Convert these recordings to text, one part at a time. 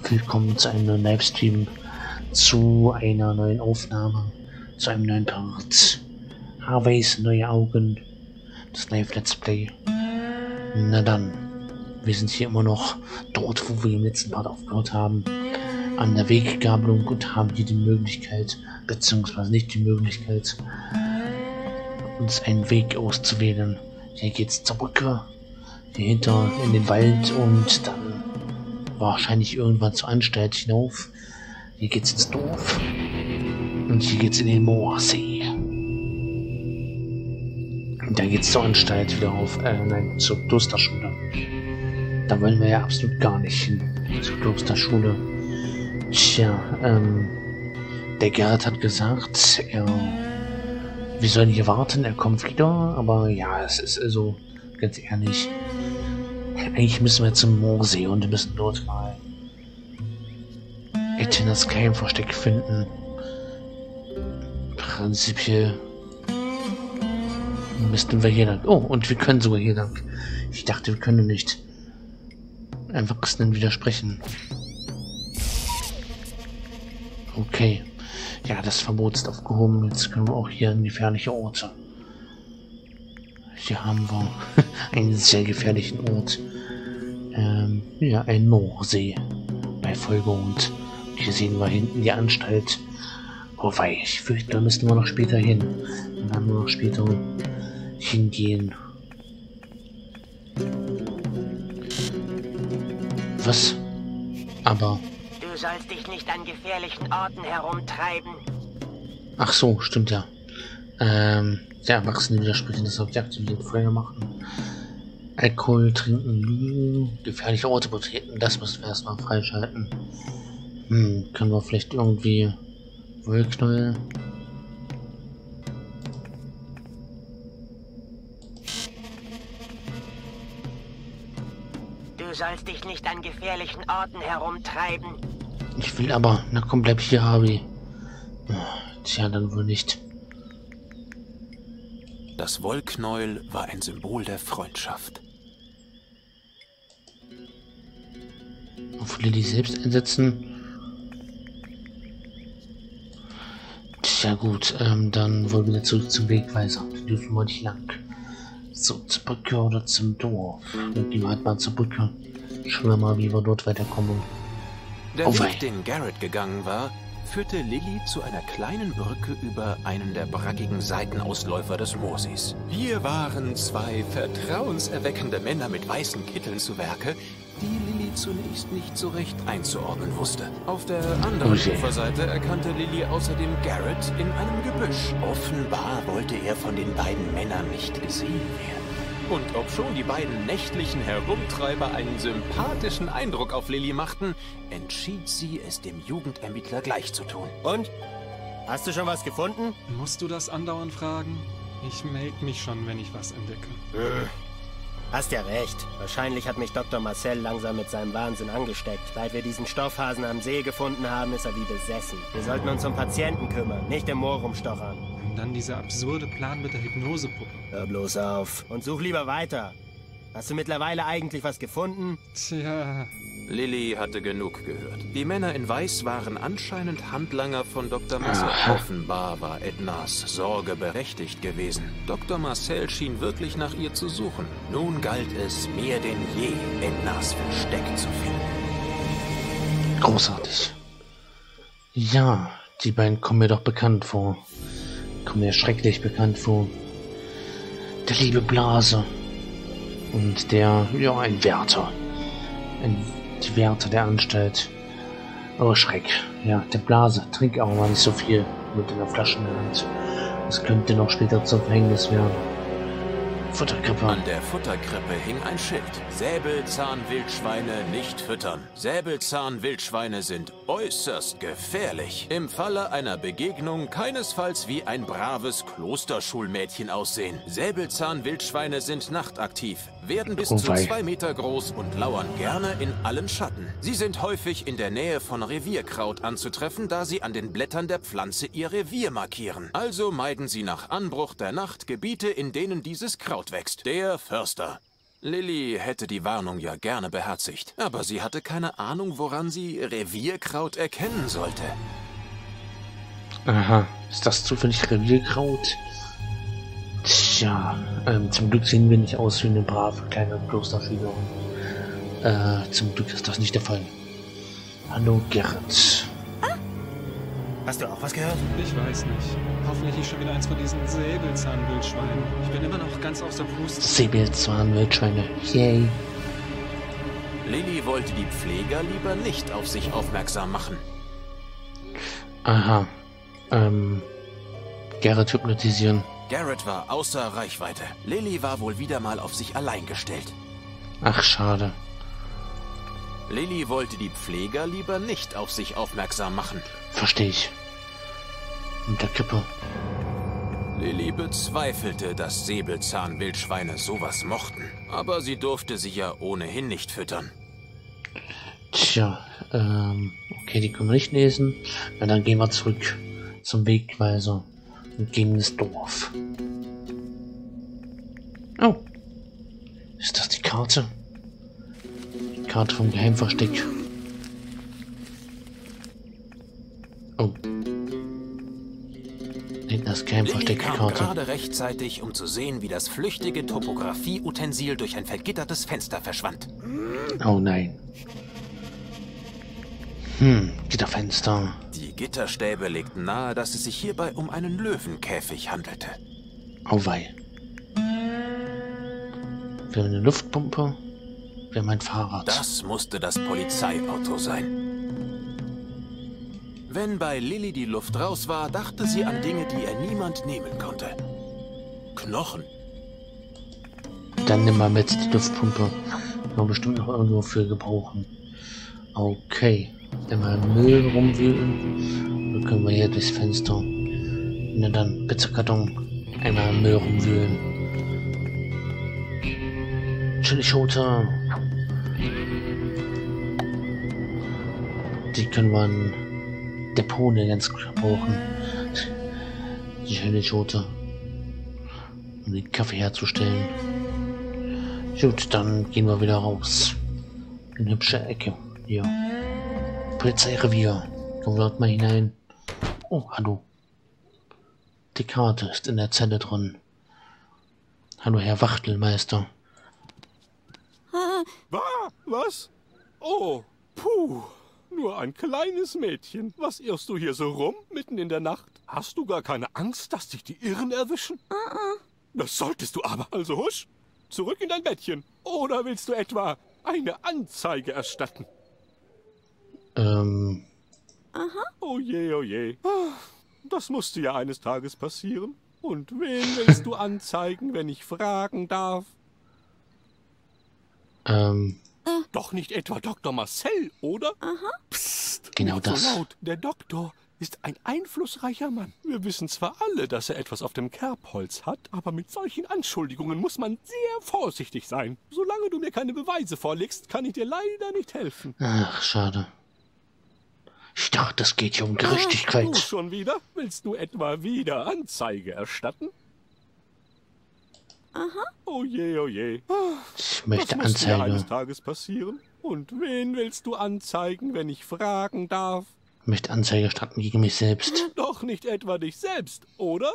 Und willkommen zu einem neuen Livestream, zu einer neuen Aufnahme, zu einem neuen Part. HARVEYS neue Augen, das Live Let's Play. Na dann, wir sind hier immer noch dort, wo wir im letzten Part aufgehört haben, an der Weggabelung und haben hier die Möglichkeit, beziehungsweise nicht die Möglichkeit, uns einen Weg auszuwählen. Hier geht's zur Brücke, hier hinter in den Wald und dann wahrscheinlich irgendwann zur Anstalt hinauf. Hier geht's ins Dorf und hier geht's in den Moorsee. Und dann geht's zur Anstalt wieder auf, nein, zur Klosterschule. Da wollen wir ja absolut gar nicht hin, zur Klosterschule. Tja, der Garrett hat gesagt, wir sollen hier warten, er kommt wieder, aber ja, es ist also, ganz ehrlich, eigentlich müssen wir zum Moorsee und wir müssen dort mal Ednas Geheimversteck finden. Prinzipiell müssten wir hier lang. Oh, und wir können sogar hier lang. Ich dachte, wir können nicht Erwachsenen widersprechen. Okay. Ja, das Verbot ist aufgehoben. Jetzt können wir auch hier in gefährliche Orte. Hier haben wir einen sehr gefährlichen Ort. Ja, ein Moorsee bei Vollmond. Hier sehen wir hinten die Anstalt. Wobei, ich fürchte, da müssen wir noch später hin. Dann werden wir noch später hingehen. Was? Aber... Du sollst dich nicht an gefährlichen Orten herumtreiben. Ach so, stimmt ja. Der Erwachsene widersprechen, das habe ich aktiviert, Feuer machen. Alkohol trinken, lügen, gefährliche Orte betreten, das müssen wir erstmal freischalten. Können wir vielleicht irgendwie Wollknäuel? Du sollst dich nicht an gefährlichen Orten herumtreiben. Ich will aber, na komm, bleib hier, Harvey. Tja, dann wohl nicht. Das Wollknäuel war ein Symbol der Freundschaft. Auf Lilly selbst einsetzen. Tja gut, dann wollen wir wieder zurück zum Wegweiser. Die dürfen wir nicht lang. So, zur Brücke oder zum Dorf. Dann gehen wir halt mal zur Brücke. Schauen wir mal, wie wir dort weiterkommen. Der Weg, den Garrett gegangen war, führte Lilly zu einer kleinen Brücke über einen der brackigen Seitenausläufer des Moorsees. Hier waren zwei vertrauenserweckende Männer mit weißen Kitteln zu Werke, die Lilly zunächst nicht so recht einzuordnen wusste. Auf der anderen Uferseite erkannte Lilly außerdem Garrett in einem Gebüsch. Offenbar wollte er von den beiden Männern nicht gesehen werden. Und obschon die beiden nächtlichen Herumtreiber einen sympathischen Eindruck auf Lilly machten, entschied sie, es dem Jugendermittler gleich zu tun. Und? Hast du schon was gefunden? Musst du das andauernd fragen? Ich melde mich schon, wenn ich was entdecke. Hast ja recht. Wahrscheinlich hat mich Dr. Marcel langsam mit seinem Wahnsinn angesteckt. Seit wir diesen Stoffhasen am See gefunden haben, ist er wie besessen. Wir sollten uns um Patienten kümmern, nicht im Moor rumstochern. Dann dieser absurde Plan mit der Hypnosepuppe. Hör bloß auf. Und such lieber weiter. Hast du mittlerweile eigentlich was gefunden? Tja. Lilly hatte genug gehört. Die Männer in Weiß waren anscheinend Handlanger von Dr. Marcel. Offenbar war Ednas Sorge berechtigt gewesen. Dr. Marcel schien wirklich nach ihr zu suchen. Nun galt es mehr denn je, Ednas Versteck zu finden. Großartig. Ja, die beiden kommen mir doch bekannt vor. Kommt mir schrecklich bekannt vor. Der liebe Blase und der, ja, ein Wärter. Die Wärter der Anstalt. Oh, Schreck. Ja, der Blase. Trink auch mal nicht so viel mit einer Flasche in der Hand. Das könnte noch später zum Verhängnis werden. Futterkrippe. An der Futterkrippe hing ein Schild. Säbelzahnwildschweine nicht füttern. Säbelzahnwildschweine sind äußerst gefährlich. Im Falle einer Begegnung keinesfalls wie ein braves Klosterschulmädchen aussehen. Säbelzahnwildschweine sind nachtaktiv, werden bis zu 2 Meter groß und lauern gerne in allen Schatten. Sie sind häufig in der Nähe von Revierkraut anzutreffen, da sie an den Blättern der Pflanze ihr Revier markieren. Also meiden sie nach Anbruch der Nacht Gebiete, in denen dieses Kraut wächst. Der Förster. Lilly hätte die Warnung ja gerne beherzigt, aber sie hatte keine Ahnung, woran sie Revierkraut erkennen sollte. Aha, ist das zufällig Revierkraut? Tja, zum Glück sehen wir nicht aus wie eine brave kleine Klosterschülerin. Zum Glück ist das nicht der Fall. Hallo, Garrett. Hast du auch was gehört? Ich weiß nicht. Hoffentlich ist schon wieder eins von diesen Säbelzahnwildschweinen. Ich bin immer noch ganz außer Puste. Säbelzahnwildschweine. Yay. Lilly wollte die Pfleger lieber nicht auf sich aufmerksam machen. Aha. Garrett hypnotisieren. Garrett war außer Reichweite. Lilly war wohl wieder mal auf sich allein gestellt. Ach, schade. Lilly wollte die Pfleger lieber nicht auf sich aufmerksam machen. Verstehe ich. Mit der Kippe. Lilly bezweifelte, dass Säbelzahnwildschweine sowas mochten. Aber sie durfte sie ja ohnehin nicht füttern. Tja, okay, die können wir nicht lesen. Na, dann gehen wir zurück zum Wegweiser und gehen ins Dorf. Oh. Ist das die Karte? Karte vom Geheimversteck. Oh. Hinten das Geheimversteck Karte. Gerade rechtzeitig, um zu sehen, wie das flüchtige Topographie-Utensil durch ein vergittertes Fenster verschwand. Oh nein. Gitterfenster. Die Gitterstäbe legten nahe, dass es sich hierbei um einen Löwenkäfig handelte. Oh wei. Wir haben eine Luftpumpe. Wir haben ein Fahrrad. Das musste das Polizeiauto sein. Wenn bei Lilly die Luft raus war, dachte sie an Dinge, die ihr niemand nehmen konnte. Knochen. Dann nimm mal mit die Luftpumpe. War bestimmt noch irgendwo für gebrauchen. Okay. Wenn wir Müll rumwühlen, dann können wir hier durchs Fenster. Na dann, Pizzakarton. Einmal Müll rumwühlen. Chilischote. Die können wir in Depone ganz gut brauchen. Die Chilischote. Um den Kaffee herzustellen. Gut, dann gehen wir wieder raus. Eine hübsche Ecke. Hier. Polizeirevier. Kommen wir dort mal hinein. Oh, hallo. Die Karte ist in der Zelle drin. Hallo, Herr Wachtelmeister. Was? Oh, puh. Nur ein kleines Mädchen. Was irrst du hier so rum, mitten in der Nacht? Hast du gar keine Angst, dass dich die Irren erwischen? Das solltest du aber. Also husch, zurück in dein Bettchen. Oder willst du etwa eine Anzeige erstatten? Oh je, oh je. Das musste ja eines Tages passieren. Und wen willst du anzeigen, wenn ich fragen darf? Doch nicht etwa Dr. Marcel, oder? Psst, genau das. So laut. Der Doktor ist ein einflussreicher Mann. Wir wissen zwar alle, dass er etwas auf dem Kerbholz hat, aber mit solchen Anschuldigungen muss man sehr vorsichtig sein. Solange du mir keine Beweise vorlegst, kann ich dir leider nicht helfen. Ach, schade. Ich dachte, es geht hier um Gerechtigkeit. Du schon wieder? Willst du etwa wieder Anzeige erstatten? Oh je, oh je. Ich möchte Anzeige. Das muss ja eines Tages passieren. Und wen willst du anzeigen, wenn ich fragen darf? Ich möchte Anzeige erstatten gegen mich selbst. Doch nicht etwa dich selbst, oder?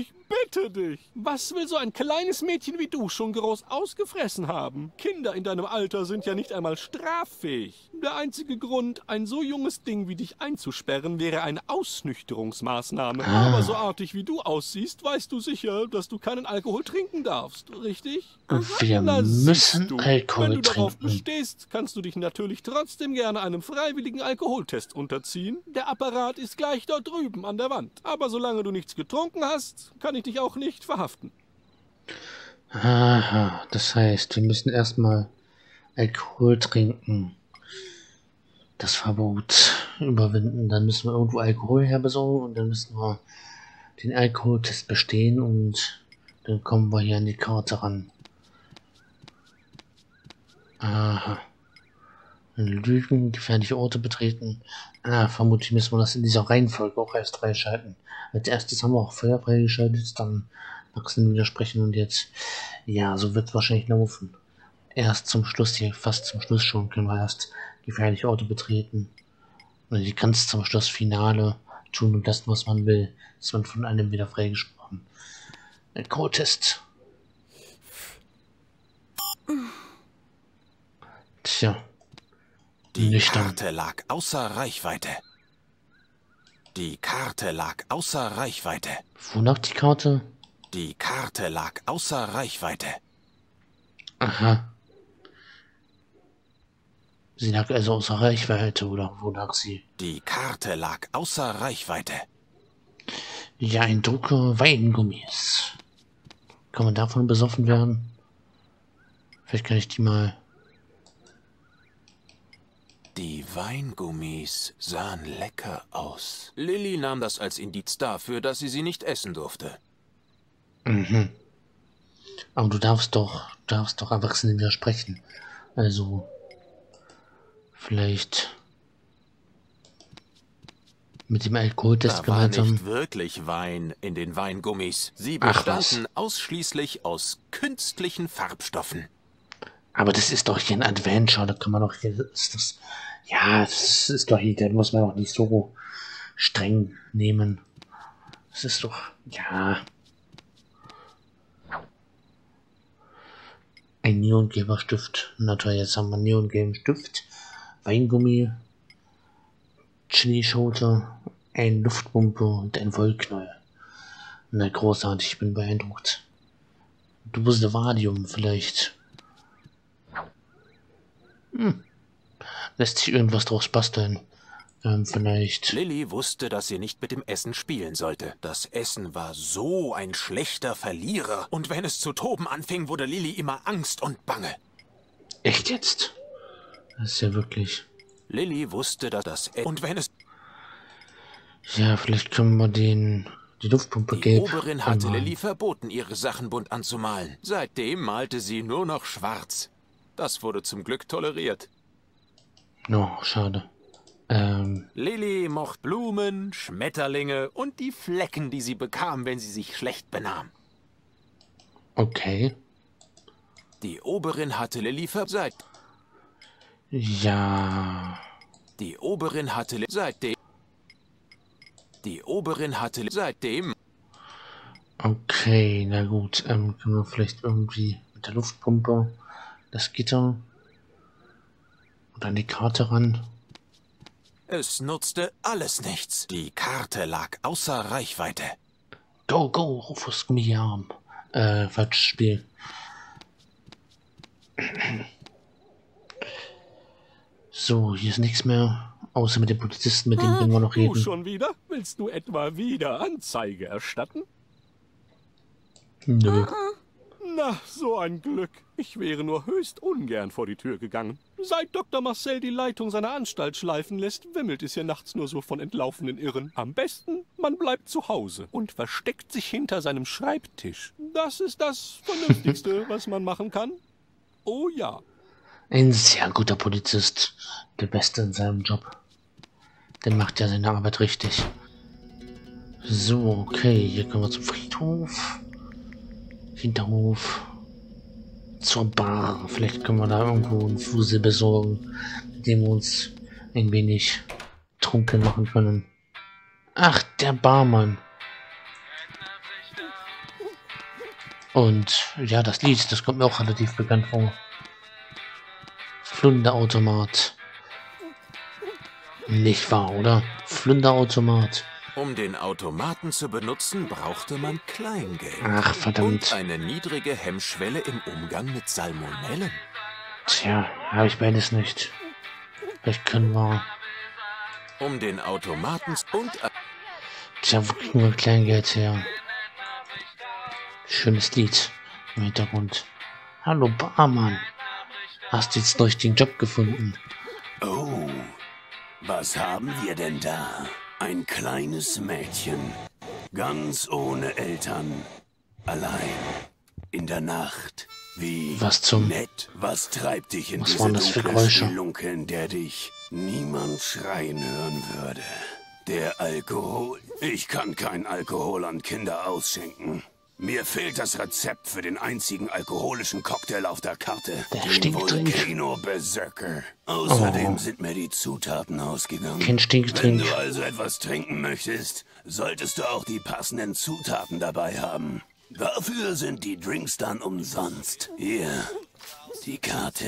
Ich bitte dich. Was will so ein kleines Mädchen wie du schon groß ausgefressen haben? Kinder in deinem Alter sind ja nicht einmal straffähig. Der einzige Grund, ein so junges Ding wie dich einzusperren, wäre eine Ausnüchterungsmaßnahme. Aber so artig wie du aussiehst, weißt du sicher, dass du keinen Alkohol trinken darfst, richtig? Wir müssen Alkohol trinken. Wenn du darauf bestehst, kannst du dich natürlich trotzdem gerne einem freiwilligen Alkoholtest unterziehen. Der Apparat ist gleich dort drüben an der Wand. Aber solange du nichts getrunken hast, kann ich dich auch nicht verhaften. Aha, das heißt, wir müssen erstmal Alkohol trinken. Das Verbot überwinden. Dann müssen wir irgendwo Alkohol herbesorgen und dann müssen wir den Alkoholtest bestehen und dann kommen wir hier an die Karte ran. Aha. Lügen, gefährliche Orte betreten. Vermutlich müssen wir das in dieser Reihenfolge auch erst freischalten. Als erstes haben wir auch Feuer freigeschaltet, dann Achseln widersprechen und jetzt, ja, so wird es wahrscheinlich laufen. Erst zum Schluss, hier fast zum Schluss schon, können wir erst gefährliche Orte betreten. Oder die ganz zum Schluss Finale tun und lassen, was man will. Ist man von einem wieder freigesprochen. Ein Code-Test. Tja. Die Karte lag außer Reichweite. Die Karte lag außer Reichweite. Wo lag die Karte? Die Karte lag außer Reichweite. Aha. Sie lag also außer Reichweite, oder wo lag sie? Die Karte lag außer Reichweite. Ja, ein Drucker Weingummis. Kann man davon besoffen werden? Vielleicht kann ich die mal... Die Weingummis sahen lecker aus. Lilly nahm das als Indiz dafür, dass sie nicht essen durfte. Mhm. Aber du darfst doch Erwachsene widersprechen. Also, vielleicht mit dem Alkoholtest gemeinsam. Da war nicht wirklich Wein in den Weingummis. Sie bestanden ausschließlich aus künstlichen Farbstoffen. Aber das ist doch hier ein Adventure, da kann man doch hier, ja, das ist doch hier, da muss man doch nicht so streng nehmen. Das ist doch, ja. Ein neongelber Stift. Na toll, jetzt haben wir einen neongelben Stift, Weingummi, Chilischote, ein Luftpumpe und ein Wollknäuel. Na großartig, ich bin beeindruckt. Du bist der Vadium vielleicht. Hm. Lässt sich irgendwas draus basteln. Vielleicht... Lilly wusste, dass sie nicht mit dem Essen spielen sollte. Das Essen war so ein schlechter Verlierer. Und wenn es zu toben anfing, wurde Lilly immer Angst und Bange. Echt jetzt? Das ist ja wirklich... Lilly wusste, dass das Essen... Und wenn es... Ja, vielleicht können wir den... Die Luftpumpe gelb. Die Oberin hatte Lilly verboten, ihre Sachen bunt anzumalen. Seitdem malte sie nur noch schwarz. Das wurde zum Glück toleriert. No, schade. Lilly mochte Blumen, Schmetterlinge und die Flecken, die sie bekam, wenn sie sich schlecht benahm. Okay. Die Oberin hatte Lilly verboten. Ja. Die Oberin hatte Lilly seitdem. Die Oberin hatte Lilly seitdem. Okay, na gut. Können wir vielleicht irgendwie mit der Luftpumpe... Das Gitter und an die Karte ran. Es nutzte alles nichts. Die Karte lag außer Reichweite. Go, go, Rufus Gummiarm. Quatschspiel. So, hier ist nichts mehr. Außer mit dem Polizisten, mit dem können wir noch reden. Du schon wieder? Willst du etwa wieder Anzeige erstatten? Nö. Na, so ein Glück. Ich wäre nur höchst ungern vor die Tür gegangen. Seit Dr. Marcel die Leitung seiner Anstalt schleifen lässt, wimmelt es hier nachts nur so von entlaufenen Irren. Am besten, man bleibt zu Hause und versteckt sich hinter seinem Schreibtisch. Das ist das Vernünftigste, was man machen kann. Oh ja. Ein sehr guter Polizist. Der Beste in seinem Job. Der macht ja seine Arbeit richtig. So, okay, hier kommen wir zum Friedhof. Hinterhof zur Bar. Vielleicht können wir da irgendwo einen Fusel besorgen, mit dem wir uns ein wenig trunken machen können. Ach, der Barmann. Und ja, das Lied, das kommt mir auch relativ bekannt vor. Flunderautomat. Nicht wahr, oder? Flunderautomat. Um den Automaten zu benutzen, brauchte man Kleingeld. Ach, verdammt. Und eine niedrige Hemmschwelle im Umgang mit Salmonellen. Tja, habe ich beides nicht. Vielleicht können wir... Um den Automaten und... Tja, wo kriegen wir Kleingeld her? Schönes Lied im Hintergrund. Hallo, Barmann. Hast jetzt durch den Job gefunden. Oh, was haben wir denn da? Ein kleines Mädchen, ganz ohne Eltern, allein, in der Nacht, wie was zum nett, was treibt dich in diese dunkle Spelunke, in der dich niemand schreien hören würde. Der Alkohol, ich kann kein Alkohol an Kinder ausschenken. Mir fehlt das Rezept für den einzigen alkoholischen Cocktail auf der Karte. Den Volcano-Berserker. Außerdem sind mir die Zutaten ausgegangen. Wenn du also etwas trinken möchtest, solltest du auch die passenden Zutaten dabei haben. Dafür sind die Drinks dann umsonst. Hier, die Karte.